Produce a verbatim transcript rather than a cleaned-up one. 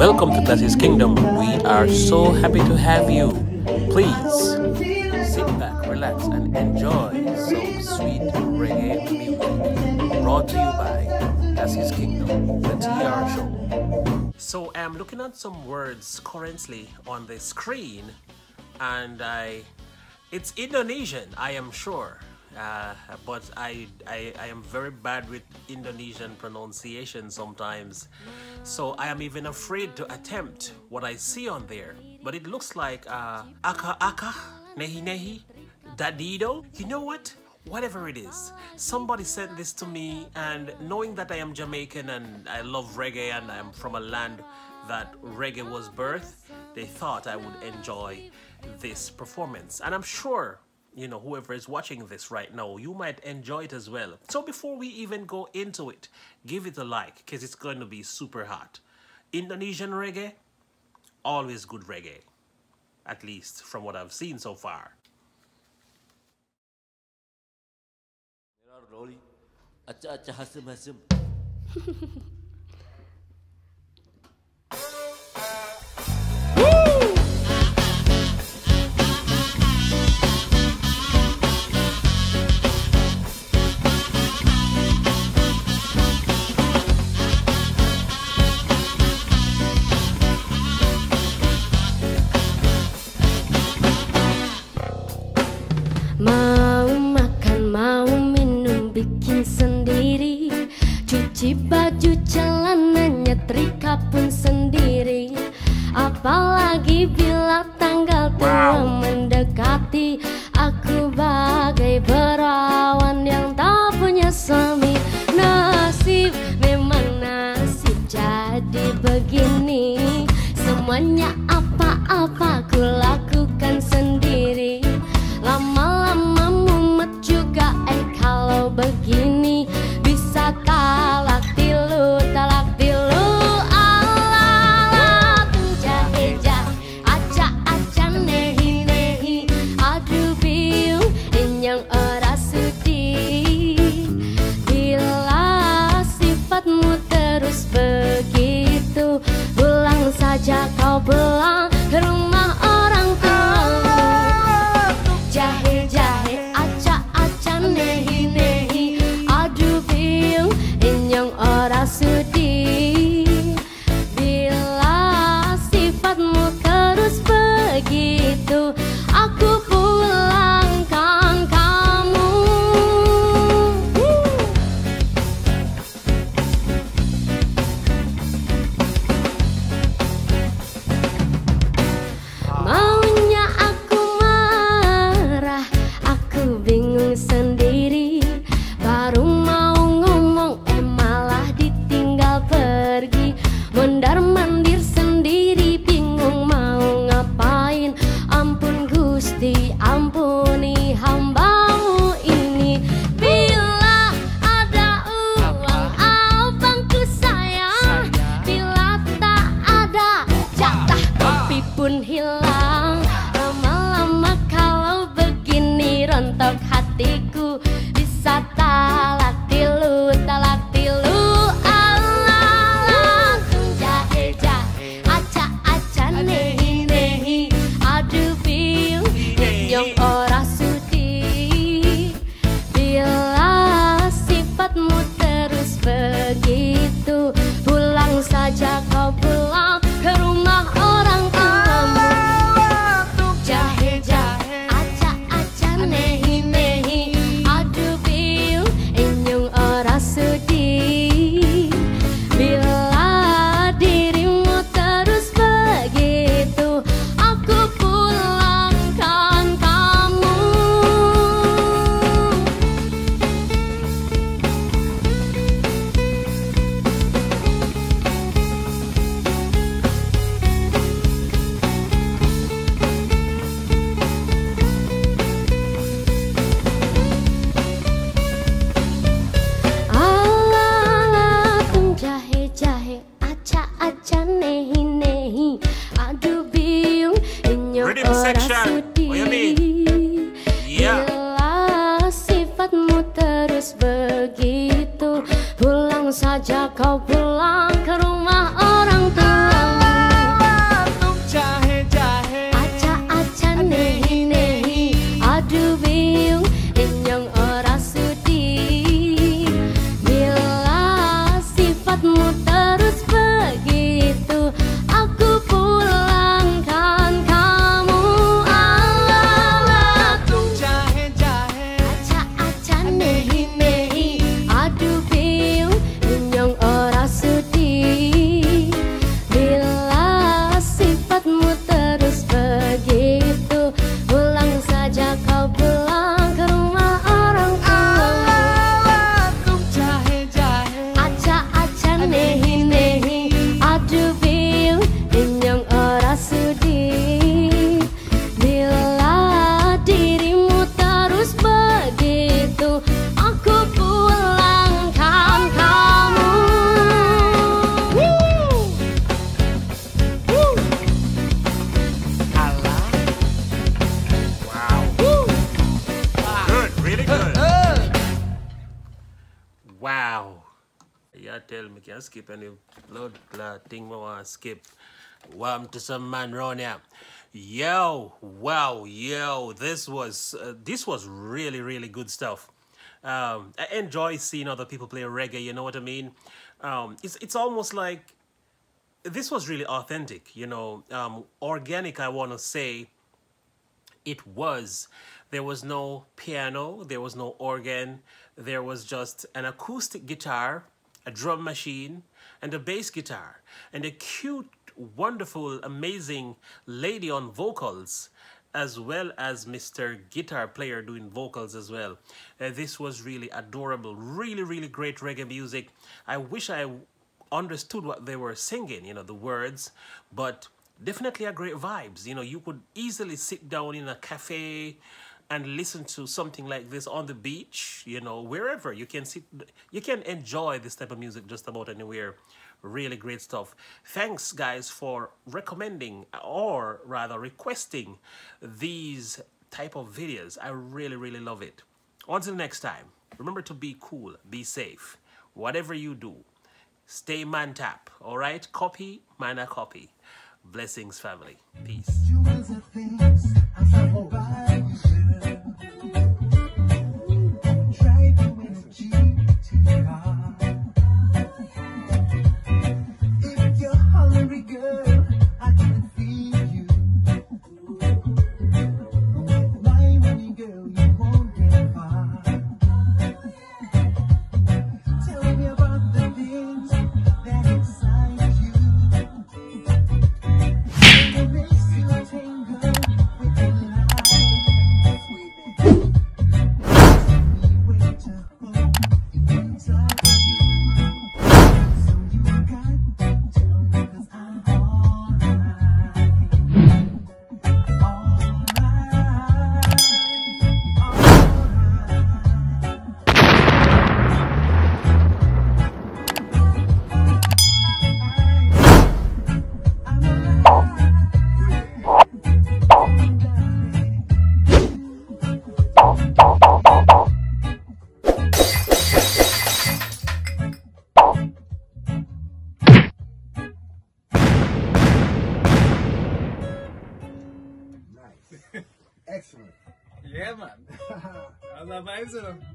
Welcome to Glasses Kingdom. We are so happy to have you. Please sit back, relax, and enjoy some sweet reggae music brought to you by Glasses Kingdom, the T R Show. So I'm looking at some words currently on the screen, and I, it's Indonesian, I am sure. Uh, but I, I, I am very bad with Indonesian pronunciation sometimes, so I am even afraid to attempt what I see on there. But it looks like uh, aka aka, nehi nehi, dadido. You know what? Whatever it is, somebody sent this to me, and knowing that I am Jamaican and I love reggae and I am from a land that reggae was birthed, they thought I would enjoy this performance, and I'm sure, you know, whoever is watching this right now, you might enjoy it as well. So before we even go into it, give it a like because it's going to be super hot. Indonesian reggae, always good reggae, at least from what I've seen so far. Cuci baju, celananya, nyetrika pun sendiri. Apalagi bila tanggal tua mendekati, aku bagai berawan yang tak punya suami. Nasib memang nasib jadi begini. Semuanya apa-apa ku lakukan sendiri. Lama-lama mumet juga eh kalau begini. Bisa kalah saja kau belang ke rumah orang tuamu. Tuk jahil-jahil, acak-acak, nehi-nehi, aduh biung, inyong ora sudi. Bila sifatmu terus begitu, aku pulangkan kamu. Begitu pulang saja kau pulang ke rumah orang tuamu. tell me can't skip any blood clot thing we want to skip. Welcome to some man round here. Yo, wow, yo, this was uh, this was really really good stuff. Um, I enjoy seeing other people play reggae. You know what I mean? Um, it's it's almost like this was really authentic. You know, um, organic. I want to say it was. There was no piano. There was no organ. There was just an acoustic guitar, a drum machine, and a bass guitar, and a cute, wonderful, amazing lady on vocals, as well as Mister Guitar Player doing vocals as well. Uh, this was really adorable, really, really great reggae music. I wish I understood what they were singing, you know, the words, but definitely a great vibes. You know, you could easily sit down in a cafe and listen to something like this on the beach, you know, wherever you can sit, you can enjoy this type of music just about anywhere. Really great stuff. Thanks guys for recommending, or rather requesting, these type of videos. I really really love it. Until next time, remember to be cool, be safe, whatever you do, stay man tap. All right, copy mana copy. Blessings family, peace. Excellent. Yeah, man. I love Isaac.